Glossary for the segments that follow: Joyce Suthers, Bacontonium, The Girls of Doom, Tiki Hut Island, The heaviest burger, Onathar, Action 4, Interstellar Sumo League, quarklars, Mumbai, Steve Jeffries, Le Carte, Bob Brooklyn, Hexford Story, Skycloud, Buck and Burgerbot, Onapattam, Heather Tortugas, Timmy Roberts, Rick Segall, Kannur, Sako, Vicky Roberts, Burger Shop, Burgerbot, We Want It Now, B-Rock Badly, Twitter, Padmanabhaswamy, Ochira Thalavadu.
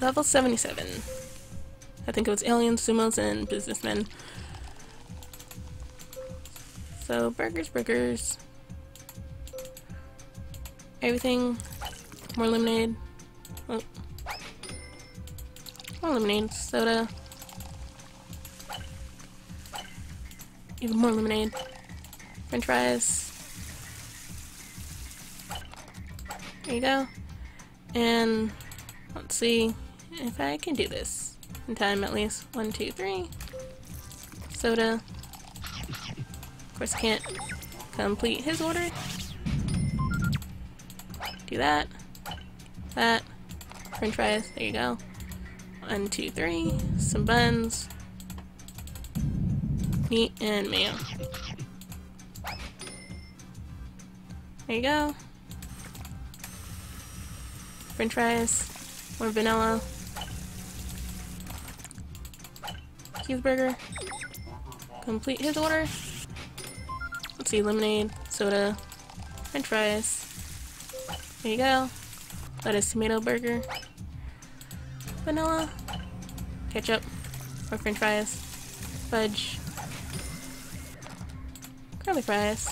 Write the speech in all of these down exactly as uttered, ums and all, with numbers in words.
Level seventy-seven. I think it was aliens, sumos, and businessmen. So, burgers, burgers. Everything. More lemonade. Oh. More lemonade, soda. Even more lemonade. French fries. There you go. And let's see if I can do this in time, at least. One, two, three. Soda. Of course, I can't complete his order. Do that. That. French fries. There you go. One, two, three. Some buns. Meat and mayo. There you go. French fries. More vanilla. Cheeseburger. Complete his order. Let's see, lemonade, soda, French fries. There you go. Lettuce tomato burger. Vanilla. Ketchup. More French fries. Fudge. Curly fries.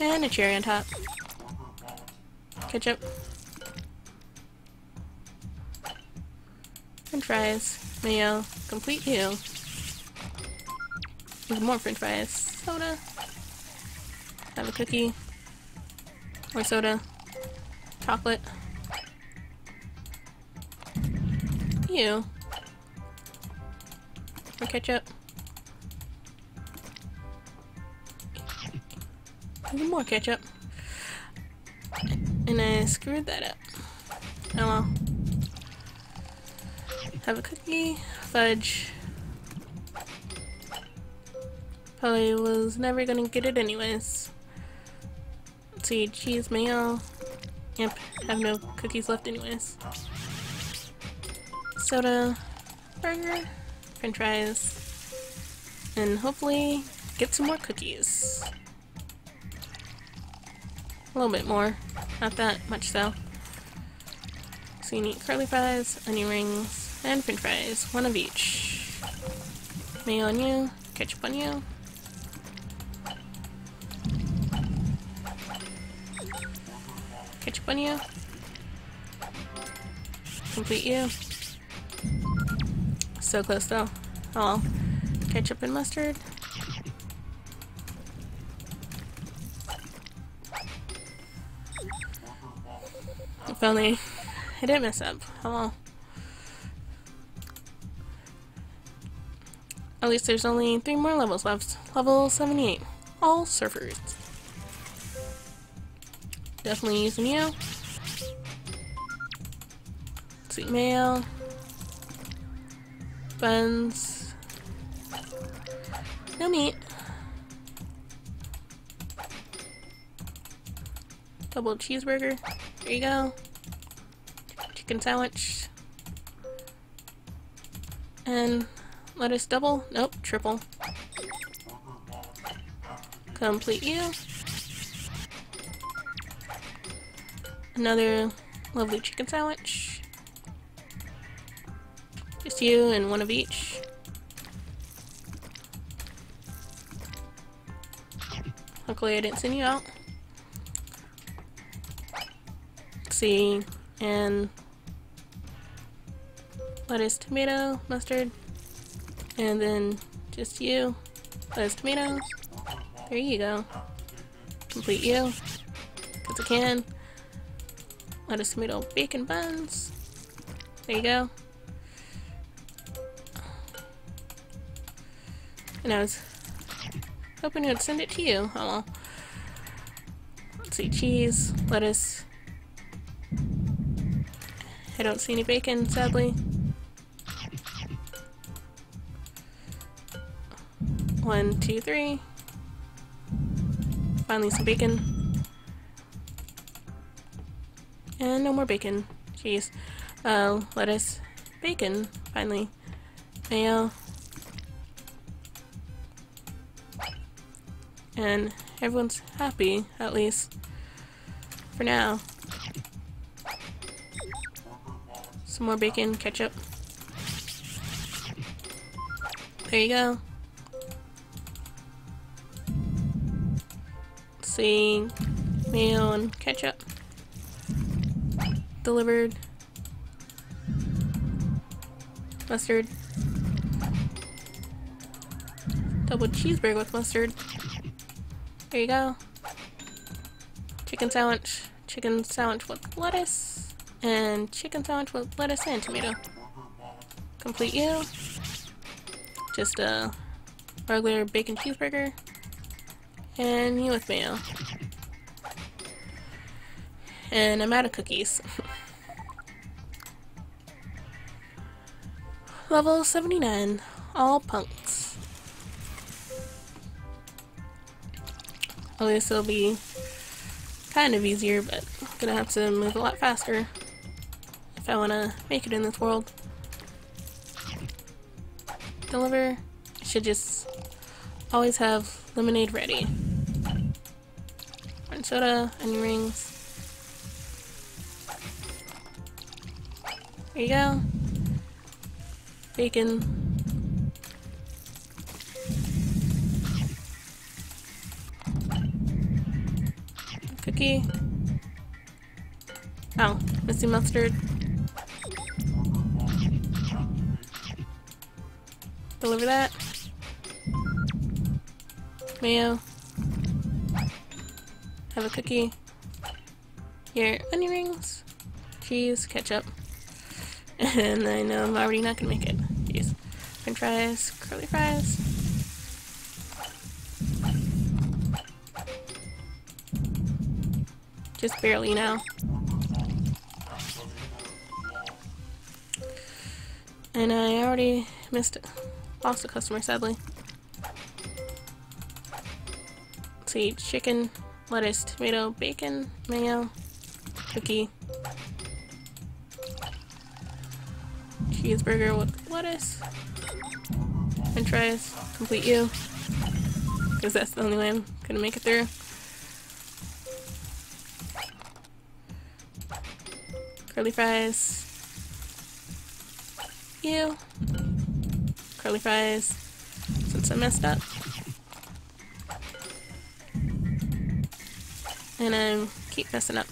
And a cherry on top. Ketchup. French fries. Mayo. Complete you. Even more French fries. Soda. Have a cookie. More soda. Chocolate. Ew. More ketchup. Even more ketchup. And I screwed that up. Oh well. Have a cookie. Fudge. Probably was never gonna get it anyways. Let's see, cheese, mayo. Yep, have no cookies left anyways. Soda, burger, French fries, and hopefully get some more cookies. A little bit more, not that much though. So you need curly fries, onion rings, and French fries, one of each. Mayo on you, ketchup on you. Ketchup on you. Complete you. So close though. Oh, ketchup and mustard. If only I didn't mess up. Oh. At least there's only three more levels left. Level seventy-eight. All surfers. Definitely using you. Sweet mayo. Buns. No meat. Double cheeseburger. There you go. Chicken sandwich. And lettuce double. Nope, triple. Complete you. Another lovely chicken sandwich. Just you and one of each. Luckily I didn't send you out. See, and lettuce, tomato, mustard, and then just you, lettuce, tomato, there you go, complete you, because I can, lettuce, tomato, bacon buns, there you go, and I was hoping it would send it to you, oh well, let's see, cheese, lettuce, I don't see any bacon, sadly. One, two, three. Finally some bacon. And no more bacon. Jeez. Uh, lettuce. Bacon, finally. Mayo. And everyone's happy, at least. For now. Some more bacon, ketchup. There you go. Seeing mayo and ketchup. Delivered. Mustard. Double cheeseburger with mustard. There you go. Chicken sandwich. Chicken sandwich with lettuce. And chicken sandwich with lettuce and tomato. Complete you. Just a regular bacon cheeseburger. And you with mayo. And I'm out of cookies. Level seventy-nine. All punks. Oh, this will be kind of easier, but I'm gonna have to move a lot faster if I want to make it in this world. Deliver. I should just always have lemonade ready. Orange soda, onion rings. There you go. Bacon. Cookie. Oh, missing mustard. Deliver that. Mayo. Have a cookie. Here, onion rings. Cheese, ketchup. And I know I'm already not gonna make it. Jeez. French fries, curly fries. Just barely now. And I already missed it. Lost a customer, sadly. Let's see, chicken, lettuce, tomato, bacon, mayo, cookie. Cheeseburger with lettuce and fries. Complete you. Because that's the only way I'm gonna make it through. Curly fries. You. Curly fries. Since I messed up. And I keep messing up.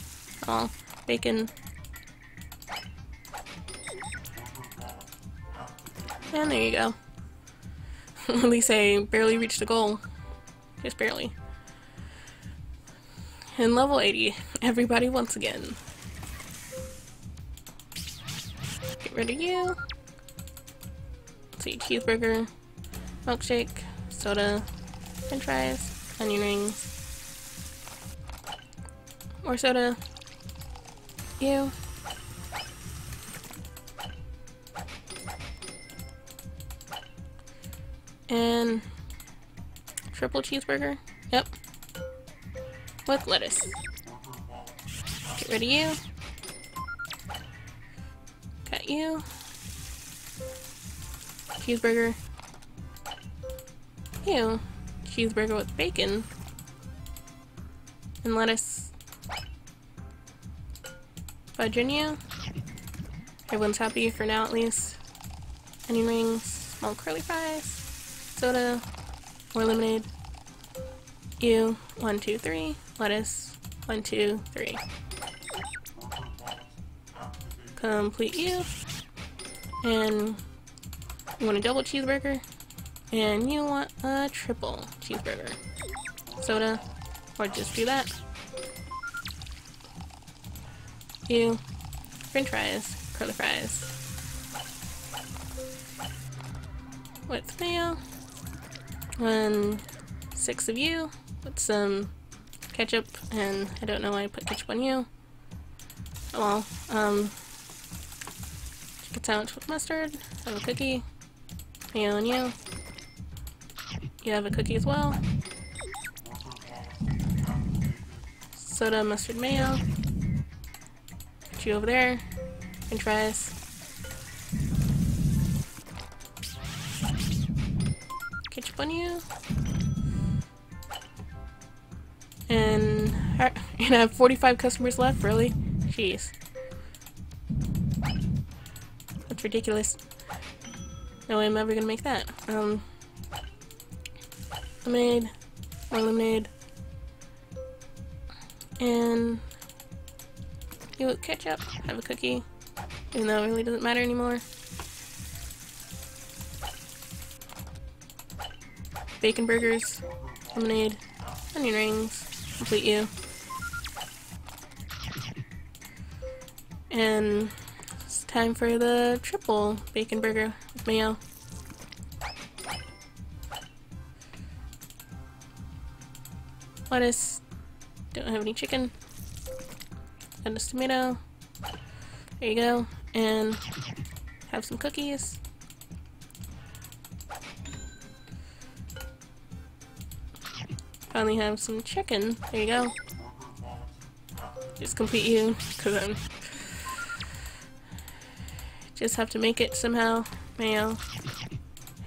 All bacon. And there you go. At least I barely reached the goal. Just barely. And level eighty. Everybody once again. Get rid of you. Let's see, cheeseburger, milkshake, soda, french fries, onion rings. More soda. You. And triple cheeseburger, yep, with lettuce. Get rid of you. Got you. Cheeseburger. You. Cheeseburger with bacon. And lettuce. Virginia. Everyone's happy for now at least. Onion rings, small curly fries. Soda, more lemonade, you, one, two, three, lettuce, one, two, three. Complete you, and you want a double cheeseburger, and you want a triple cheeseburger. Soda, or just do that. You, french fries, curly fries. With mayo. And six of you with some ketchup, and I don't know why I put ketchup on you. Oh well, um, chicken sandwich with mustard, have a cookie, mayo on you. You have a cookie as well. Soda, mustard, mayo. Put you over there, and fries. Ketchup on you, and I have forty-five customers left. Really, jeez. That's ridiculous. No way I'm ever gonna make that. Um, lemonade, more lemonade, and you ketchup. Have a cookie, even though it really doesn't matter anymore. Bacon burgers, lemonade, onion rings, complete you. And it's time for the triple bacon burger with mayo. Lettuce. Don't have any chicken. And this tomato. There you go. And have some cookies. Finally have some chicken. There you go. Just complete you, because I'm just have to make it somehow. Mayo.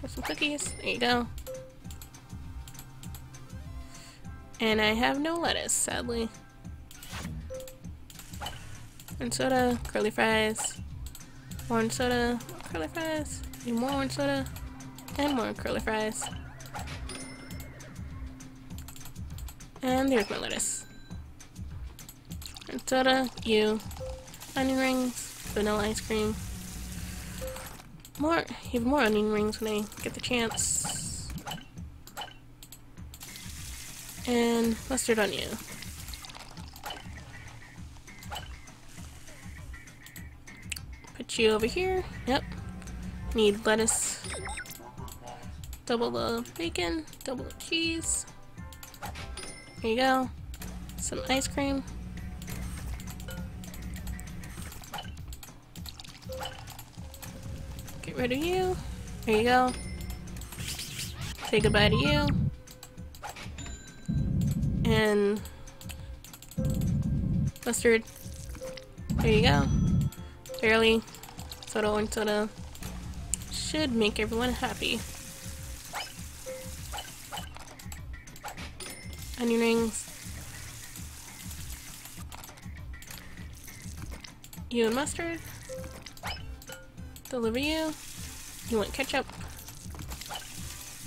Have some cookies. There you go. And I have no lettuce, sadly. Orange soda. Curly fries. Orange soda. More curly fries. Need more orange soda. And more curly fries. And there's my lettuce. Orange soda. You. Onion rings. Vanilla ice cream. More, even more onion rings when I get the chance. And mustard on you. Put you over here. Yep. Need lettuce. Double the bacon. Double the cheese. There you go. Some ice cream. Rid of you. There you go. Say goodbye to you. And mustard. There you go. Barely. Soda, orange soda. Should make everyone happy. Onion rings. You and mustard. Deliver you. You want ketchup,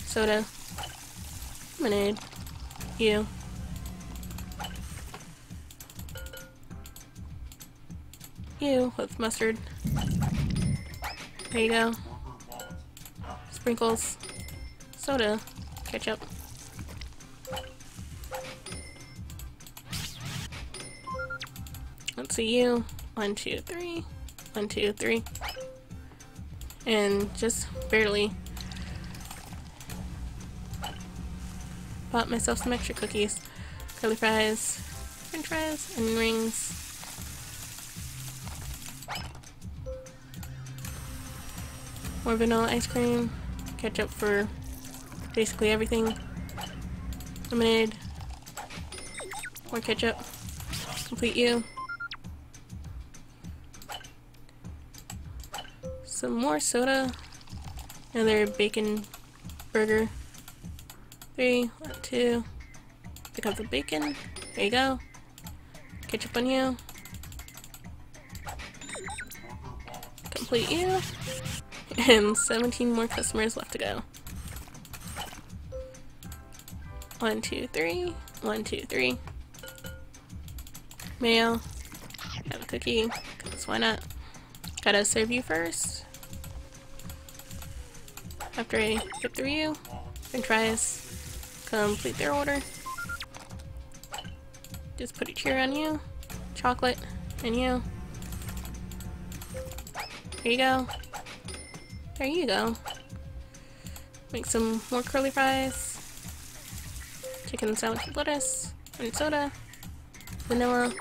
soda, lemonade, you. You with mustard. There you go. Sprinkles, soda, ketchup. Let's see you. One, two, three. One, two, three. And just barely bought myself some extra cookies, curly fries, french fries, onion rings, more vanilla ice cream, ketchup for basically everything, lemonade, more ketchup, complete you. Some more soda, another bacon burger, three, one, two, pick up the bacon, there you go, ketchup on you, complete you, and seventeen more customers left to go. One, two, three, one, two, three, mayo, have a cookie, because why not, gotta serve you first. After I get through you, french fries, complete their order. Just put a cheer on you, chocolate, and you. There you go. There you go. Make some more curly fries. Chicken sandwich with lettuce, and soda, vanilla.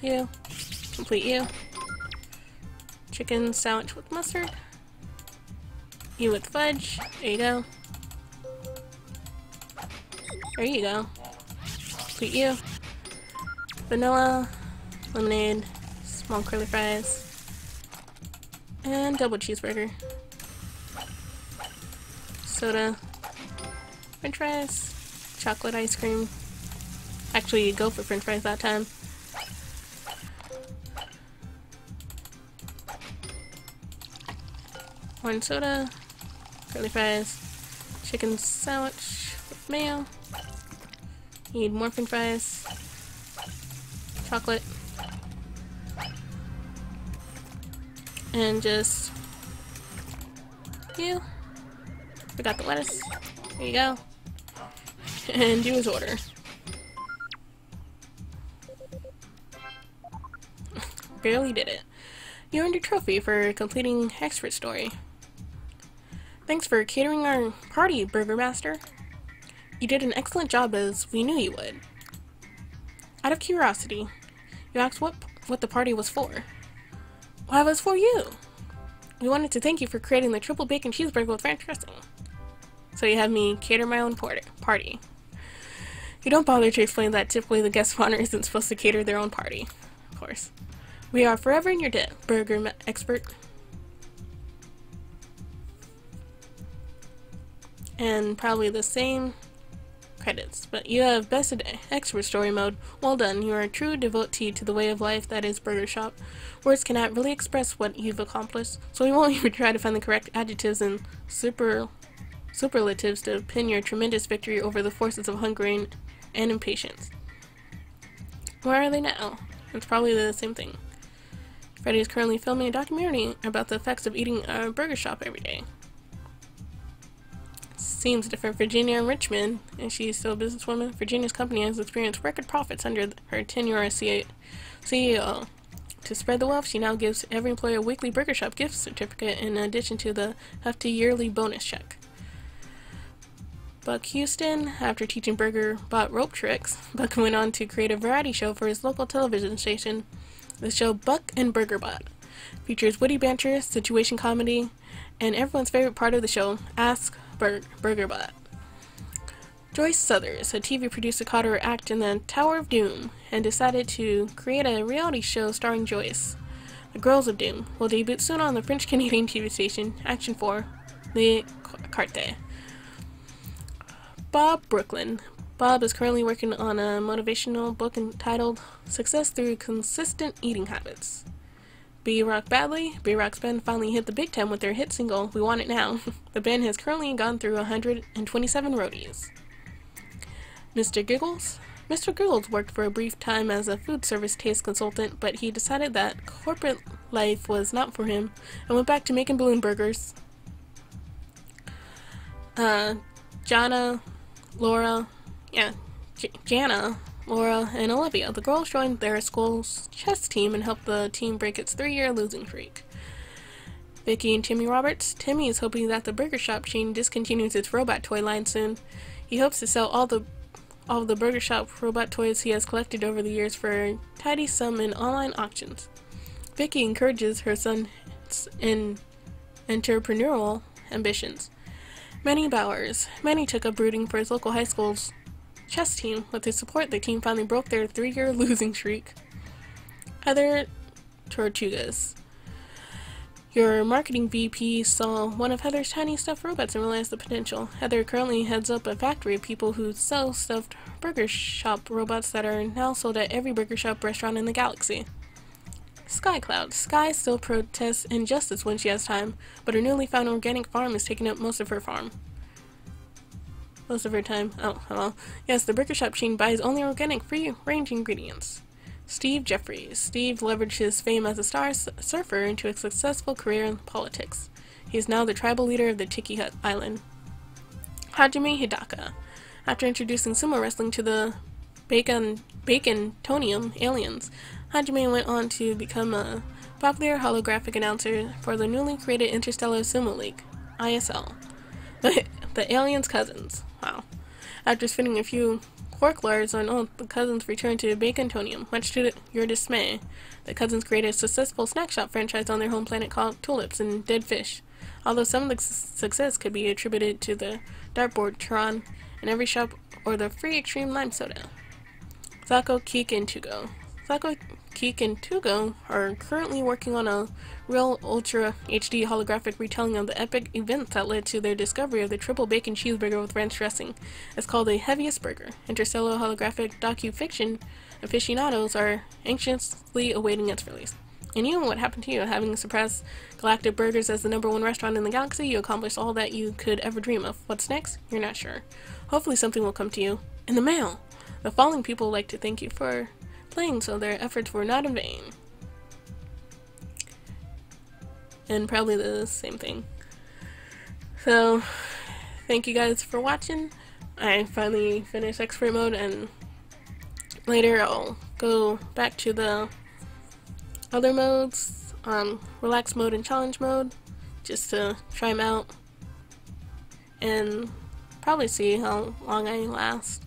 You. Complete you. Chicken sandwich with mustard. You with fudge. There you go. There you go. Complete you. Vanilla. Lemonade. Small curly fries. And double cheeseburger. Soda. French fries. Chocolate ice cream. Actually, go for french fries that time. corn soda, curly fries, chicken sandwich with mayo. You need more french fries, chocolate, and just you. Forgot the lettuce. There you go. And do his order. Barely did it. You earned your trophy for completing Hexford Story. Thanks for catering our party, Burger Master. You did an excellent job as we knew you would. Out of curiosity, you asked what, what the party was for. Why, it was for you! We wanted to thank you for creating the triple bacon cheeseburger with ranch dressing. So you had me cater my own party. You don't bother to explain that typically the guest of honor isn't supposed to cater their own party. Of course. We are forever in your debt, burger expert. And probably the same credits, but you have bested expert story mode. Well done, you are a true devotee to the way of life that is Burger Shop. Words cannot really express what you've accomplished, so we won't even try to find the correct adjectives and super superlatives to pin your tremendous victory over the forces of hunger and, and impatience. Where are they now? It's probably the same thing. Freddy is currently filming a documentary about the effects of eating a burger shop every day. Seems different. Virginia and Richmond, and she's still a businesswoman. Virginia's company has experienced record profits under her tenure as C E O. To spread the wealth, she now gives every employee a weekly burger shop gift certificate in addition to the hefty yearly bonus check. Buck Houston, after teaching Burgerbot rope tricks, Buck went on to create a variety show for his local television station. The show Buck and Burgerbot features witty banter, situation comedy, and everyone's favorite part of the show, Ask Bur Burgerbot. Joyce Suthers, a T V producer, caught her act in the Tower of Doom and decided to create a reality show starring Joyce. The Girls of Doom will debut soon on the French-Canadian T V station Action four, Le Carte. Bob Brooklyn. Bob is currently working on a motivational book entitled Success Through Consistent Eating Habits. B-Rock Badly. B-Rock's band finally hit the big time with their hit single, We Want It Now. The band has currently gone through one hundred twenty-seven roadies. Mister Giggles. Mister Giggles worked for a brief time as a food service taste consultant, but he decided that corporate life was not for him and went back to making balloon burgers. Uh, Jana, Laura, yeah, J Jana, Laura, and Olivia. The girls joined their school's chess team and helped the team break its three-year losing streak. Vicky and Timmy Roberts. Timmy is hoping that the burger shop chain discontinues its robot toy line soon. He hopes to sell all the all the burger shop robot toys he has collected over the years for a tidy sum in online auctions. Vicky encourages her son's in entrepreneurial ambitions. Manny Bowers. Manny took up brooding for his local high school's chess team. With his support, the team finally broke their three-year losing streak. Heather Tortugas. Your marketing V P saw one of Heather's tiny stuffed robots and realized the potential. Heather currently heads up a factory of people who sell stuffed burger shop robots that are now sold at every burger shop restaurant in the galaxy. Skycloud. Sky still protests injustice when she has time, but her newly found organic farm is taking up most of her farm. Most of her time. Oh, hello. Yes, the burger shop chain buys only organic, free-range ingredients. Steve Jeffries. Steve leveraged his fame as a star surfer into a successful career in politics. He is now the tribal leader of the Tiki Hut Island. Hajime Hidaka. After introducing sumo wrestling to the Bacon Bacontonium aliens, Hajime went on to become a popular holographic announcer for the newly created Interstellar Sumo League, I S L. The, the aliens' cousins. Wow. After spending a few quarklars on Earth, the cousins returned to Bacontonium. Much to your dismay, the cousins created a successful snack shop franchise on their home planet called Tulips and Dead Fish. Although some of the success could be attributed to the dartboard Tron in every shop or the free extreme lime soda. Sako, Keek, and Tugo. Sako, Keek, and Tugo are currently working on a real ultra H D holographic retelling of the epic event that led to their discovery of the triple bacon cheeseburger with ranch dressing. It's called The Heaviest Burger. Interstellar holographic docu-fiction aficionados are anxiously awaiting its release. And you, what happened to you? Having surpassed Galactic Burgers as the number one restaurant in the galaxy, you accomplished all that you could ever dream of. What's next? You're not sure. Hopefully something will come to you in the mail. The following people like to thank you for playing, so their efforts were not in vain. And probably the same thing. So, thank you guys for watching. I finally finished expert mode, and later I'll go back to the other modes, um, relax mode and challenge mode, just to try them out and probably see how long I last,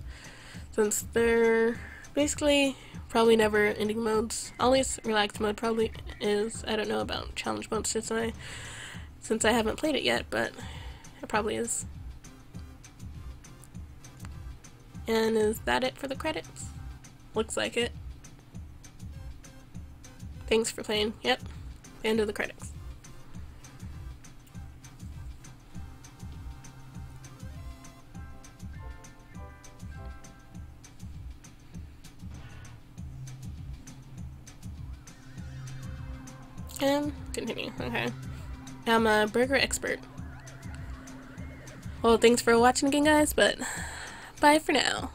since they're basically probably never ending modes. At least relax mode probably is. I don't know about challenge mode since I, since I haven't played it yet, but it probably is. And is that it for the credits? Looks like it. Thanks for playing. Yep. End of the credits. And continue. Okay. I'm a burger expert. Well, thanks for watching again, guys, but bye for now.